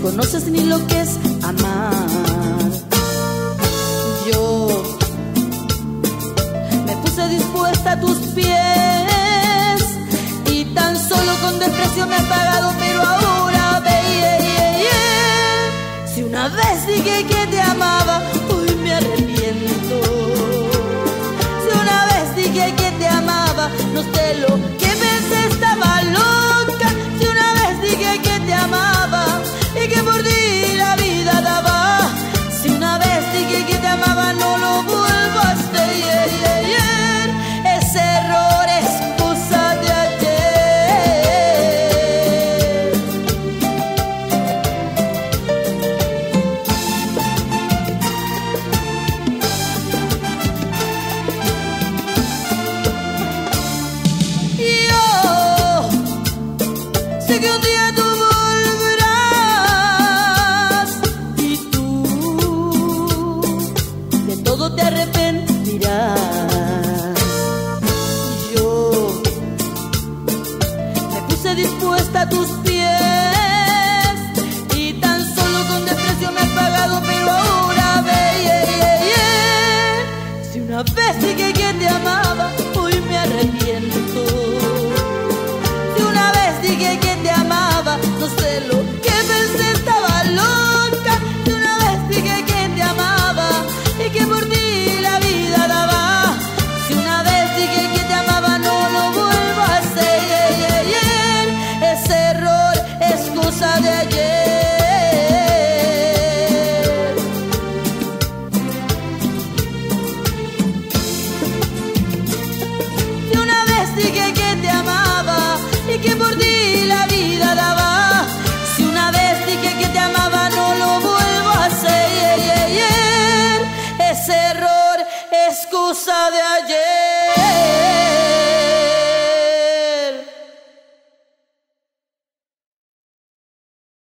conoces ni lo que es amar. Yo me puse dispuesta a tus pies y tan solo con desprecio me has pagado, pero ahora ve, si una vez dije que te amaba, hoy me arrepiento. Si una vez dije que te amaba, no sé lo que pensé, estaba loca. Si una vez dije que te amaba y que por ti la vida daba. Si una vez dije que te amaba, no lo vuelvas a hacer. Ese error es cosa de ayer. Yo sé que un día tú te arrepentirás. Yo me puse dispuesta a tus pies y tan solo con desprecio me has pagado, pero ahora ve, si una vez dije que te amaba, hoy me arrepiento. Si una vez dije que te amaba, no sé lo que pensé, estaba loca. Si una vez dije que te amaba y que por ti de ayer. Y una vez dije que te amaba y que por ti la vida daba. Si una vez dije que te amaba, no lo vuelvo a hacer. Ese error es cosa de ayer.